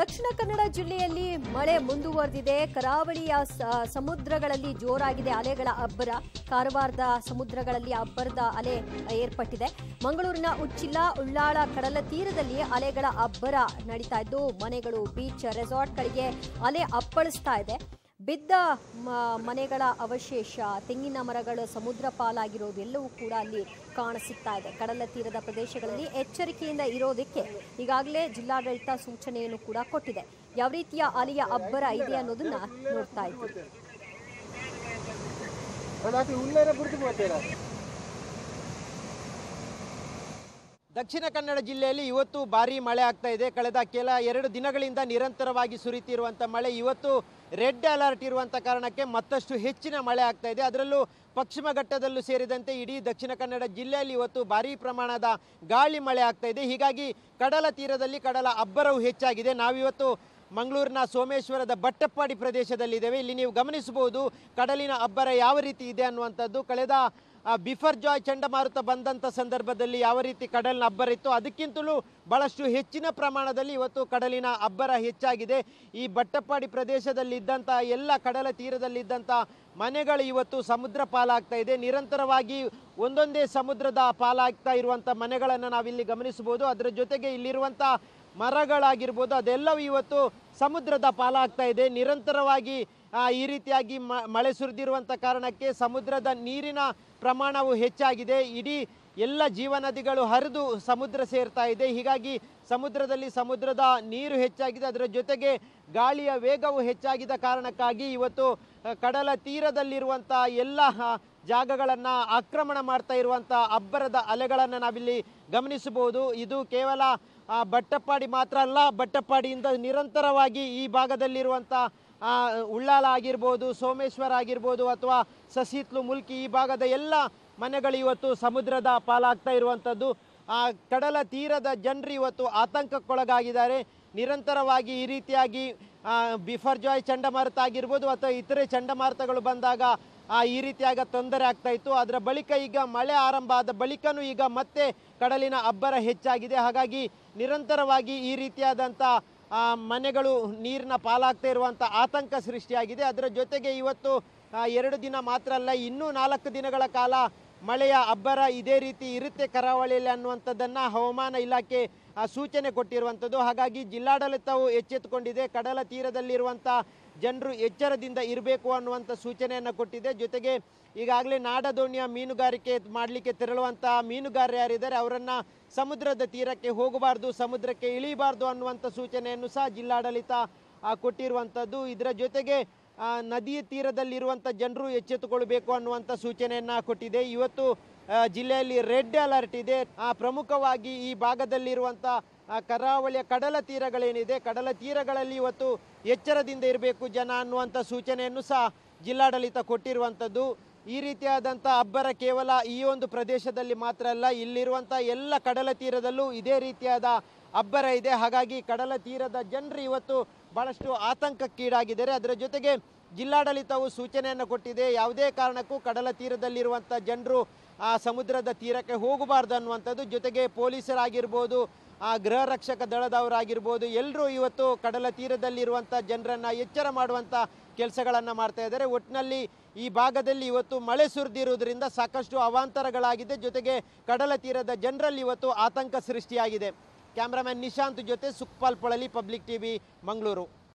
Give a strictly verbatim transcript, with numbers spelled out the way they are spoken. ದಕ್ಷಿಣ ಕನ್ನಡ ಜಿಲ್ಲೆಯಲ್ಲಿ ಮಳೆ ಮುಂದುವರೆದಿದೆ. ಕರಾವಳಿಯ ಸಮುದ್ರಗಳಲ್ಲಿ ಜೋರಾಗಿದೆ ಅಲೆಗಳ ಅಬ್ಬರ. ಕಾರವಾರದ ಸಮುದ್ರಗಳಲ್ಲಿ ಅಬ್ಬರದ ಅಲೆ ಏರ್ಪಟ್ಟಿದೆ. ಮಂಗಳೂರಿನ ಉಚ್ಚಿಲ ಉಳ್ಳಾಳ ಕಡಲ ತೀರದಲ್ಲಿ ಅಲೆಗಳ ಅಬ್ಬರ ನಡೀತಾ ಇದ್ದು ಮನೆಗಳು ಬೀಚ್ ರೆಸಾರ್ಟ್ಗಳಿಗೆ ಅಲೆ ಅಪ್ಪಳಿಸ್ತಾ ಇದೆ. ಬಿದ್ದ ಮನೆಗಳ ಅವಶೇಷ, ತೆಂಗಿನ ಮರಗಳು ಸಮುದ್ರ ಪಾಲಾಗಿರೋದು ಎಲ್ಲವೂ ಕೂಡ ಅಲ್ಲಿ ಕಾಣಸಿಗ್ತಾ ಇದೆ. ಕಡಲ ತೀರದ ಪ್ರದೇಶಗಳಲ್ಲಿ ಎಚ್ಚರಿಕೆಯಿಂದ ಇರೋದಕ್ಕೆ ಈಗಾಗಲೇ ಜಿಲ್ಲಾಡಳಿತ ಸೂಚನೆಯನ್ನು ಕೂಡ ಕೊಟ್ಟಿದೆ. ಯಾವ ರೀತಿಯ ಅಲೆಯ ಅಬ್ಬರ ಇದೆ ಅನ್ನೋದನ್ನ ನೋಡ್ತಾ ಇದ್ದೀವಿ. ದಕ್ಷಿಣ ಕನ್ನಡ ಜಿಲ್ಲೆಯಲ್ಲಿ ಇವತ್ತು ಭಾರೀ ಮಳೆ ಆಗ್ತಾ ಇದೆ. ಕಳೆದ ಕೆಲ ಎರಡು ದಿನಗಳಿಂದ ನಿರಂತರವಾಗಿ ಸುರಿತಿರುವಂಥ ಮಳೆ ಇವತ್ತು ರೆಡ್ ಅಲರ್ಟ್ ಇರುವಂಥ ಕಾರಣಕ್ಕೆ ಮತ್ತಷ್ಟು ಹೆಚ್ಚಿನ ಮಳೆ ಆಗ್ತಾ ಇದೆ. ಅದರಲ್ಲೂ ಪಶ್ಚಿಮ ಘಟ್ಟದಲ್ಲೂ ಸೇರಿದಂತೆ ಇಡೀ ದಕ್ಷಿಣ ಕನ್ನಡ ಜಿಲ್ಲೆಯಲ್ಲಿ ಇವತ್ತು ಭಾರೀ ಪ್ರಮಾಣದ ಗಾಳಿ ಮಳೆ ಆಗ್ತಾ ಇದೆ. ಹೀಗಾಗಿ ಕಡಲ ತೀರದಲ್ಲಿ ಕಡಲ ಅಬ್ಬರವೂ ಹೆಚ್ಚಾಗಿದೆ. ನಾವಿವತ್ತು ಮಂಗಳೂರಿನ ಸೋಮೇಶ್ವರದ ಬಟ್ಟಪ್ಪಾಡಿ ಪ್ರದೇಶದಲ್ಲಿದ್ದೇವೆ. ಇಲ್ಲಿ ನೀವು ಗಮನಿಸಬಹುದು ಕಡಲಿನ ಅಬ್ಬರ ಯಾವ ರೀತಿ ಇದೆ ಅನ್ನುವಂಥದ್ದು. ಕಳೆದ ಬಿಫರ್ ಜಾಯ್ ಚಂಡಮಾರುತ ಬಂದಂಥ ಸಂದರ್ಭದಲ್ಲಿ ಯಾವ ರೀತಿ ಕಡಲಿನ ಅಬ್ಬರ ಇತ್ತು ಅದಕ್ಕಿಂತಲೂ ಭಾಳಷ್ಟು ಹೆಚ್ಚಿನ ಪ್ರಮಾಣದಲ್ಲಿ ಇವತ್ತು ಕಡಲಿನ ಅಬ್ಬರ ಹೆಚ್ಚಾಗಿದೆ. ಈ ಬಟ್ಟಪ್ಪಾಡಿ ಪ್ರದೇಶದಲ್ಲಿದ್ದಂಥ ಎಲ್ಲ ಕಡಲ ತೀರದಲ್ಲಿದ್ದಂಥ ಮನೆಗಳು ಇವತ್ತು ಸಮುದ್ರ ಪಾಲಾಗ್ತಾ ಇದೆ. ನಿರಂತರವಾಗಿ ಒಂದೊಂದೇ ಸಮುದ್ರದ ಪಾಲಾಗ್ತಾ ಇರುವಂಥ ಮನೆಗಳನ್ನು ನಾವಿಲ್ಲಿ ಗಮನಿಸಬಹುದು. ಅದರ ಜೊತೆಗೆ ಇಲ್ಲಿರುವಂಥ ಮರಗಳಾಗಿರ್ಬೋದು ಅದೆಲ್ಲವೂ ಇವತ್ತು ಸಮುದ್ರದ ಪಾಲಾಗ್ತಾ ಇದೆ. ನಿರಂತರವಾಗಿ ಈ ರೀತಿಯಾಗಿ ಮಳೆ ಸುರಿದಿರುವಂಥ ಕಾರಣಕ್ಕೆ ಸಮುದ್ರದ ನೀರಿನ ಪ್ರಮಾಣವು ಹೆಚ್ಚಾಗಿದೆ. ಇಡೀ ಎಲ್ಲ ಜೀವನದಿಗಳು ಹರಿದು ಸಮುದ್ರ ಸೇರ್ತಾ ಇದೆ. ಹೀಗಾಗಿ ಸಮುದ್ರದಲ್ಲಿ ಸಮುದ್ರದ ನೀರು ಹೆಚ್ಚಾಗಿದೆ. ಅದರ ಜೊತೆಗೆ ಗಾಳಿಯ ವೇಗವು ಹೆಚ್ಚಾಗಿದ್ದ ಕಾರಣಕ್ಕಾಗಿ ಇವತ್ತು ಕಡಲ ತೀರದಲ್ಲಿರುವಂಥ ಎಲ್ಲ ಜಾಗಗಳನ್ನು ಆಕ್ರಮಣ ಮಾಡ್ತಾ ಇರುವಂಥ ಅಬ್ಬರದ ಅಲೆಗಳನ್ನು ನಾವಿಲ್ಲಿ ಗಮನಿಸಬಹುದು. ಇದು ಕೇವಲ ಬಟ್ಟಪ್ಪಾಡಿ ಮಾತ್ರ ಅಲ್ಲ, ಬಟ್ಟಪ್ಪಾಡಿಯಿಂದ ನಿರಂತರವಾಗಿ ಈ ಭಾಗದಲ್ಲಿರುವಂಥ ಉಳ್ಳಾಲ ಆಗಿರ್ಬೋದು, ಸೋಮೇಶ್ವರ ಆಗಿರ್ಬೋದು ಅಥವಾ ಸಸಿತ್ಲು ಮುಲ್ಕಿ ಈ ಭಾಗದ ಎಲ್ಲ ಮನೆಗಳು ಇವತ್ತು ಸಮುದ್ರದ ಪಾಲಾಗ್ತಾ ಇರುವಂಥದ್ದು. ಆ ಕಡಲ ತೀರದ ಜನರು ಇವತ್ತು ಆತಂಕಕ್ಕೊಳಗಾಗಿದ್ದಾರೆ. ನಿರಂತರವಾಗಿ ಈ ರೀತಿಯಾಗಿ ಬಿಫರ್ ಜಾಯ್ ಚಂಡಮಾರುತ ಆಗಿರ್ಬೋದು ಅಥವಾ ಇತರೆ ಚಂಡಮಾರುತಗಳು ಬಂದಾಗ ಈ ರೀತಿಯಾಗಿ ತೊಂದರೆ ಆಗ್ತಾ ಇತ್ತು. ಅದರ ಬಳಿಕ ಈಗ ಮಳೆ ಆರಂಭ ಆದ ಬಳಿಕನೂ ಈಗ ಮತ್ತೆ ಕಡಲಿನ ಅಬ್ಬರ ಹೆಚ್ಚಾಗಿದೆ. ಹಾಗಾಗಿ ನಿರಂತರವಾಗಿ ಈ ರೀತಿಯಾದಂಥ ಮನೆಗಳು ನೀರಿನ ಪಾಲಾಗ್ತಾ ಇರುವಂಥ ಆತಂಕ ಸೃಷ್ಟಿಯಾಗಿದೆ. ಅದರ ಜೊತೆಗೆ ಇವತ್ತು ಎರಡು ದಿನ ಮಾತ್ರ ಅಲ್ಲ, ಇನ್ನೂ ನಾಲ್ಕು ದಿನಗಳ ಕಾಲ ಮಳೆಯ ಅಬ್ಬರ ಇದೇ ರೀತಿ ಇರುತ್ತೆ ಕರಾವಳಿಯಲ್ಲಿ ಅನ್ನುವಂಥದ್ದನ್ನು ಹವಾಮಾನ ಇಲಾಖೆ ಸೂಚನೆ ಕೊಟ್ಟಿರುವಂಥದ್ದು. ಹಾಗಾಗಿ ಜಿಲ್ಲಾಡಳಿತವು ಎಚ್ಚೆತ್ತುಕೊಂಡಿದೆ. ಕಡಲ ತೀರದಲ್ಲಿರುವಂಥ ಜನರು ಎಚ್ಚರದಿಂದ ಇರಬೇಕು ಅನ್ನುವಂಥ ಸೂಚನೆಯನ್ನು ಕೊಟ್ಟಿದೆ. ಜೊತೆಗೆ ಈಗಾಗಲೇ ನಾಡದೋಣಿಯ ಮೀನುಗಾರಿಕೆ ಮಾಡಲಿಕ್ಕೆ ತೆರಳುವಂಥ ಮೀನುಗಾರರು ಯಾರಿದ್ದಾರೆ ಅವರನ್ನು ಸಮುದ್ರದ ತೀರಕ್ಕೆ ಹೋಗಬಾರ್ದು, ಸಮುದ್ರಕ್ಕೆ ಇಳಿಬಾರ್ದು ಅನ್ನುವಂಥ ಸೂಚನೆಯನ್ನು ಸಹ ಜಿಲ್ಲಾಡಳಿತ ಕೊಟ್ಟಿರುವಂಥದ್ದು. ಇದರ ಜೊತೆಗೆ ನದಿಯ ತೀರದಲ್ಲಿರುವಂಥ ಜನರು ಎಚ್ಚೆತ್ತುಕೊಳ್ಬೇಕು ಅನ್ನುವಂಥ ಸೂಚನೆಯನ್ನು ಕೊಟ್ಟಿದೆ. ಇವತ್ತು ಜಿಲ್ಲೆಯಲ್ಲಿ ರೆಡ್ ಅಲರ್ಟ್ ಇದೆ. ಪ್ರಮುಖವಾಗಿ ಈ ಭಾಗದಲ್ಲಿರುವಂಥ ಕರಾವಳಿಯ ಕಡಲ ತೀರಗಳೇನಿದೆ ಕಡಲ ತೀರಗಳಲ್ಲಿ ಇವತ್ತು ಎಚ್ಚರದಿಂದ ಇರಬೇಕು ಜನ ಅನ್ನುವಂಥ ಸೂಚನೆಯನ್ನು ಸಹ ಜಿಲ್ಲಾಡಳಿತ ಕೊಟ್ಟಿರುವಂಥದ್ದು. ಈ ರೀತಿಯಾದಂಥ ಅಬ್ಬರ ಕೇವಲ ಈ ಒಂದು ಪ್ರದೇಶದಲ್ಲಿ ಮಾತ್ರ ಅಲ್ಲ, ಇಲ್ಲಿರುವಂಥ ಎಲ್ಲ ಕಡಲ ತೀರದಲ್ಲೂ ಇದೇ ರೀತಿಯಾದ ಅಬ್ಬರ ಇದೆ. ಹಾಗಾಗಿ ಕಡಲ ತೀರದ ಜನರು ಇವತ್ತು ಭಾಳಷ್ಟು ಆತಂಕಕ್ಕೀಡಾಗಿದ್ದಾರೆ. ಅದರ ಜೊತೆಗೆ ಜಿಲ್ಲಾಡಳಿತವು ಸೂಚನೆಯನ್ನು ಕೊಟ್ಟಿದೆ, ಯಾವುದೇ ಕಾರಣಕ್ಕೂ ಕಡಲ ತೀರದಲ್ಲಿರುವಂಥ ಜನರು ಆ ಸಮುದ್ರದ ತೀರಕ್ಕೆ ಹೋಗಬಾರ್ದು ಅನ್ನುವಂಥದ್ದು. ಜೊತೆಗೆ ಪೊಲೀಸರಾಗಿರ್ಬೋದು, ಆ ಗೃಹ ರಕ್ಷಕ ದಳದವರಾಗಿರ್ಬೋದು ಎಲ್ಲರೂ ಇವತ್ತು ಕಡಲ ತೀರದಲ್ಲಿರುವಂಥ ಜನರನ್ನು ಎಚ್ಚರ ಮಾಡುವಂಥ ಕೆಲಸಗಳನ್ನು ಮಾಡ್ತಾ ಇದ್ದಾರೆ. ಒಟ್ಟಿನಲ್ಲಿ ಈ ಭಾಗದಲ್ಲಿ ಇವತ್ತು ಮಳೆ ಸುರಿದಿರುವುದರಿಂದ ಸಾಕಷ್ಟು ಅವಾಂತರಗಳಾಗಿದೆ. ಜೊತೆಗೆ ಕಡಲ ತೀರದ ಜನರಲ್ಲಿ ಇವತ್ತು ಆತಂಕ ಸೃಷ್ಟಿಯಾಗಿದೆ. ಕ್ಯಾಮ್ರಾಮನ್ ನಿಶಾಂತ್ ಜೊತೆ ಸುಕ್ಪಾಲ್ ಪೊಳಲಿ, ಪಬ್ಲಿಕ್ ಟಿವಿ, ಮಂಗಳೂರು.